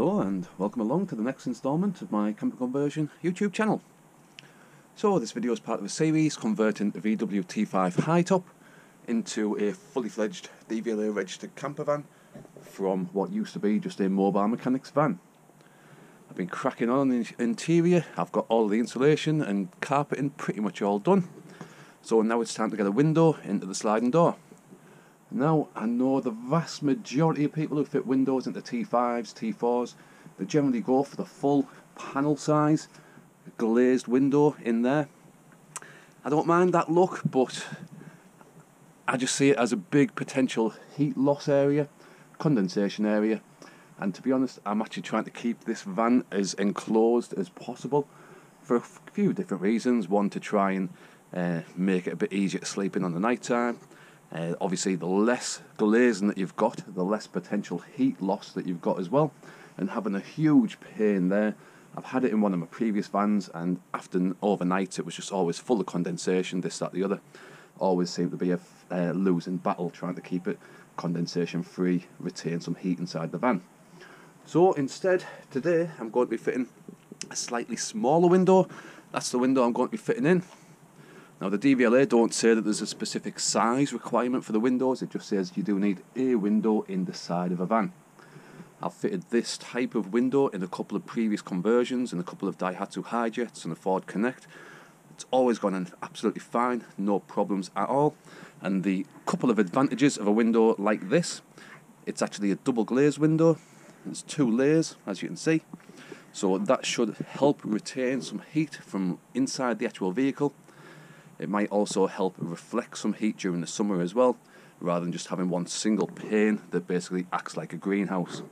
Hello and welcome along to the next installment of my Camper Conversion YouTube channel. So this video is part of a series converting the VW T5 high top into a fully fledged DVLA registered camper van from what used to be just a mobile mechanics van. I've been cracking on the interior, I've got all the insulation and carpeting pretty much all done. So now it's time to get a window into the sliding door. Now, I know the vast majority of people who fit windows into T5s, T4s, they generally go for the full panel size, glazed window in there. I don't mind that look, but I just see it as a big potential heat loss area, condensation area, and to be honest, I'm actually trying to keep this van as enclosed as possible for a few different reasons. One, to try and make it a bit easier to sleep in on the night time. Obviously, the less glazing that you've got, the less potential heat loss that you've got as well. And having a huge pane there, I've had it in one of my previous vans, and after overnight it was just always full of condensation, this, that, the other. Always seemed to be a losing battle trying to keep it condensation free, retain some heat inside the van. So instead, today I'm going to be fitting a slightly smaller window. That's the window I'm going to be fitting in. Now, the DVLA don't say that there's a specific size requirement for the windows, it just says you do need a window in the side of a van. I've fitted this type of window in a couple of previous conversions, in a couple of Daihatsu HiJets and a Ford Connect. It's always gone in absolutely fine, no problems at all. And the couple of advantages of a window like this, it's actually a double glazed window. There's two layers, as you can see. So that should help retain some heat from inside the actual vehicle. It might also help reflect some heat during the summer as well, rather than just having one single pane that basically acts like a greenhouse.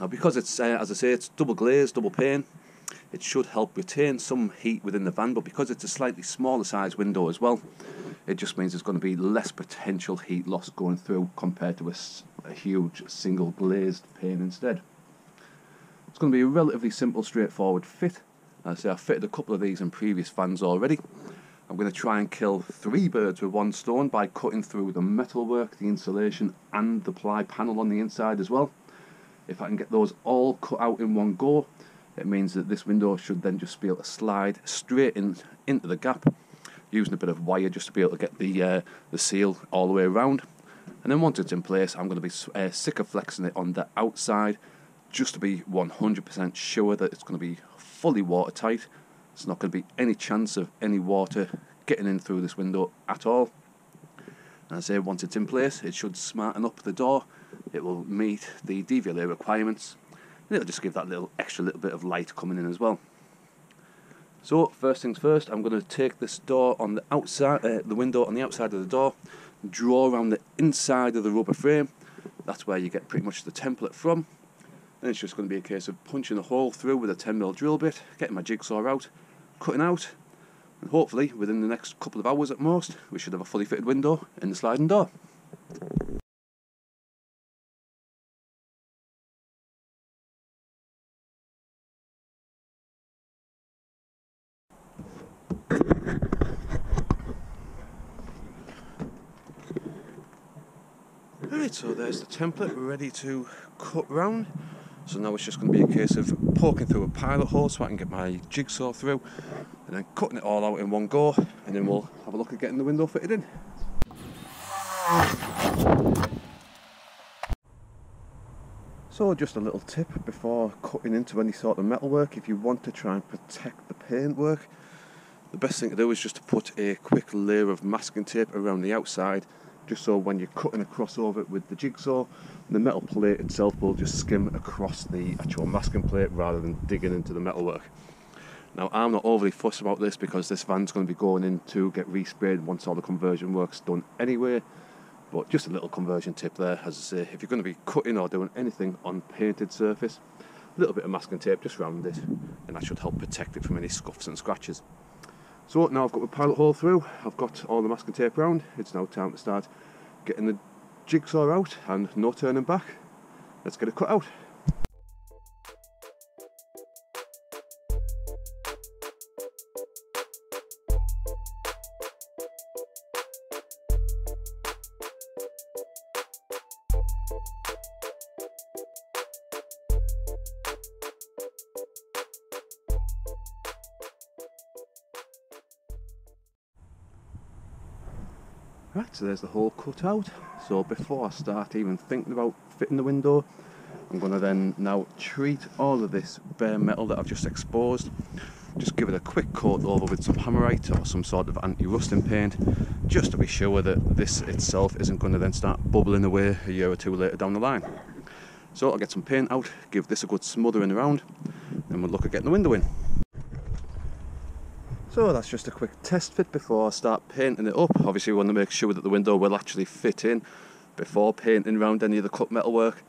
Now, because it's, as I say, it's double glazed, double pane, it should help retain some heat within the van, but because it's a slightly smaller size window as well, it just means there's going to be less potential heat loss going through compared to a huge single glazed pane instead. It's going to be a relatively simple, straightforward fit. As I say, I've fitted a couple of these in previous vans already. I'm going to try and kill three birds with one stone by cutting through the metalwork, the insulation and the ply panel on the inside as well. If I can get those all cut out in one go, it means that this window should then just be able to slide straight in, into the gap, using a bit of wire just to be able to get the seal all the way around. And then once it's in place, I'm going to be Sikaflexing it on the outside, just to be 100% sure that it's going to be fully watertight. There's not going to be any chance of any water getting in through this window at all. And I say, once it's in place, it should smarten up the door. It will meet the DVLA requirements, and it'll just give that little extra little bit of light coming in as well. So first things first, I'm going to take this door on the outside, the window on the outside of the door, draw around the inside of the rubber frame. That's where you get pretty much the template from. Then it's just going to be a case of punching a hole through with a 10mm drill bit, getting my jigsaw out, cutting out, and hopefully within the next couple of hours at most, we should have a fully fitted window in the sliding door. Alright, so there's the template ready to cut round. So now it's just going to be a case of poking through a pilot hole so I can get my jigsaw through, and then cutting it all out in one go, and then we'll have a look at getting the window fitted in. So just a little tip before cutting into any sort of metalwork, if you want to try and protect the paintwork, the best thing to do is just to put a quick layer of masking tape around the outside, just so when you're cutting across over it with the jigsaw, the metal plate itself will just skim across the actual masking plate rather than digging into the metalwork. Now, I'm not overly fussed about this because this van's going to be going in to get resprayed once all the conversion work's done anyway, but just a little conversion tip there. As I say, if you're going to be cutting or doing anything on painted surface, a little bit of masking tape just round it, and that should help protect it from any scuffs and scratches. So now I've got my pilot hole through, I've got all the masking tape round, it's now time to start getting the jigsaw out, and no turning back. Let's get it cut out. Right, so there's the hole cut out. So before I start even thinking about fitting the window, I'm going to then now treat all of this bare metal that I've just exposed. Just give it a quick coat over with some hammerite or some sort of anti-rusting paint, just to be sure that this itself isn't going to then start bubbling away a year or two later down the line. So I'll get some paint out, give this a good smothering around, then we'll look at getting the window in. So that's just a quick test fit before I start painting it up. Obviously we want to make sure that the window will actually fit in before painting around any of the cut metal work,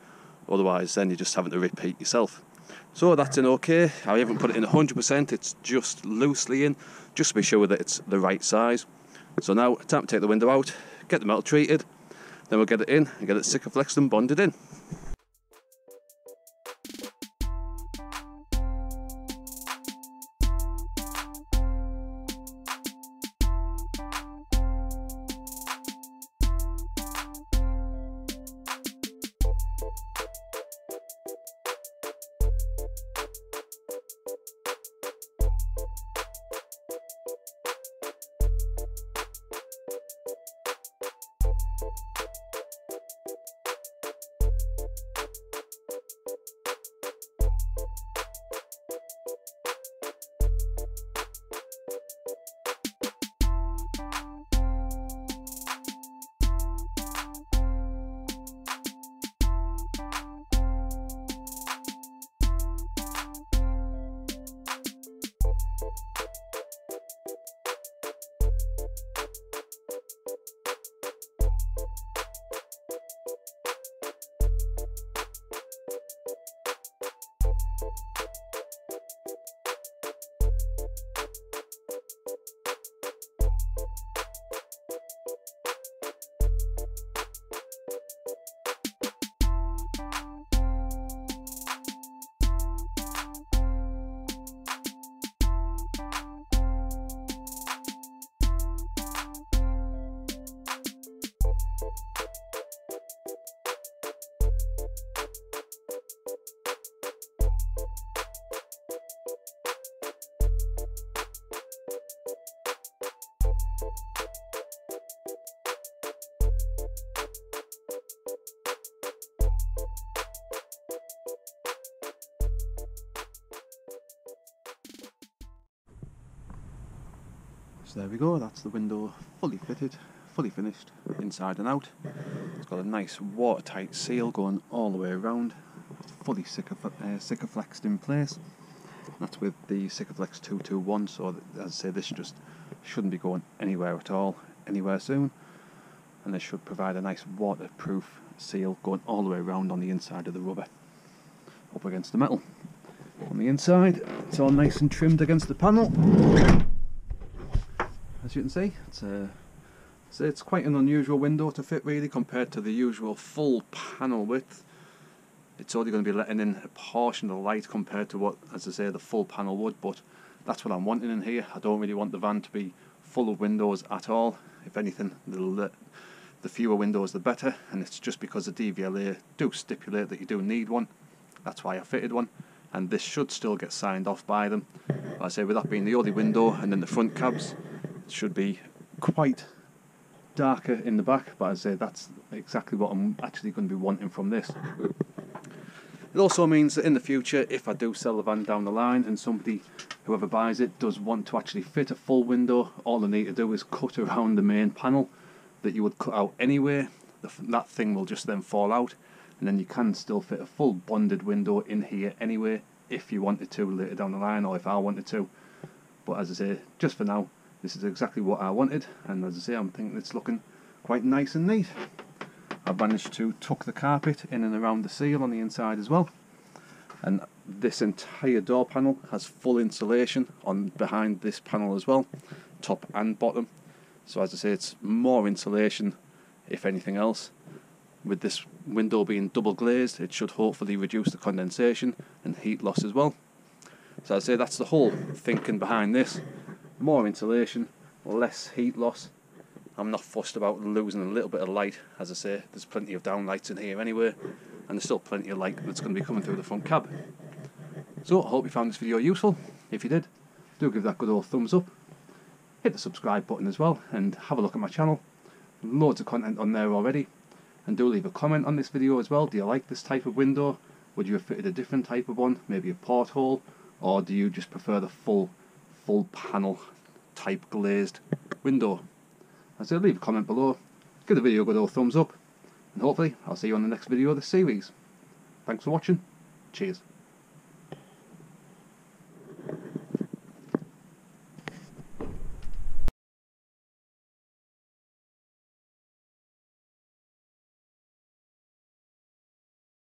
otherwise then you're just having to repeat yourself. So that's in okay. I haven't put it in 100%, it's just loosely in, just to be sure that it's the right size. So now, time to take the window out, get the metal treated, then we'll get it in and get it Sikaflexed and bonded in. So there we go, that's the window fully fitted, fully finished, inside and out. It's got a nice watertight seal going all the way around, fully Sikaflexed in place. That's with the Sikaflex 221, so as I say, this just shouldn't be going anywhere at all, anywhere soon. And this should provide a nice waterproof seal going all the way around on the inside of the rubber, up against the metal. On the inside, it's all nice and trimmed against the panel. As you can see, it's quite an unusual window to fit really compared to the usual full panel width. It's only going to be letting in a portion of the light compared to what, as I say, the full panel would, but that's what I'm wanting in here. I don't really want the van to be full of windows at all. If anything, the fewer windows the better, and it's just because the DVLA do stipulate that you do need one. That's why I fitted one, and this should still get signed off by them. Like I say, with that being the only window and then the front cabs, should be quite darker in the back, but as I say, that's exactly what I'm actually going to be wanting from this. It also means that in the future, if I do sell the van down the line and somebody, whoever buys it, does want to actually fit a full window, all they need to do is cut around the main panel that you would cut out anyway. That thing will just then fall out, and then you can still fit a full bonded window in here anyway, if you wanted to later down the line, or if I wanted to. But as I say, just for now, this is exactly what I wanted, and as I say, I'm thinking it's looking quite nice and neat. I've managed to tuck the carpet in and around the seal on the inside as well. And this entire door panel has full insulation on behind this panel as well, top and bottom. So as I say, it's more insulation, if anything else. With this window being double glazed, it should hopefully reduce the condensation and heat loss as well. So as I say, that's the whole thinking behind this. More insulation, less heat loss. I'm not fussed about losing a little bit of light. As I say, there's plenty of down lights in here anyway, and there's still plenty of light that's going to be coming through the front cab. So I hope you found this video useful. If you did, do give that good old thumbs up, hit the subscribe button as well, and have a look at my channel. loads of content on there already. And do leave a comment on this video as well. Do you like this type of window? Would you have fitted a different type of one, maybe a porthole? Or do you just prefer the full panel type glazed window? So leave a comment below, give the video a good old thumbs up, and hopefully I'll see you on the next video of this series. Thanks for watching, cheers.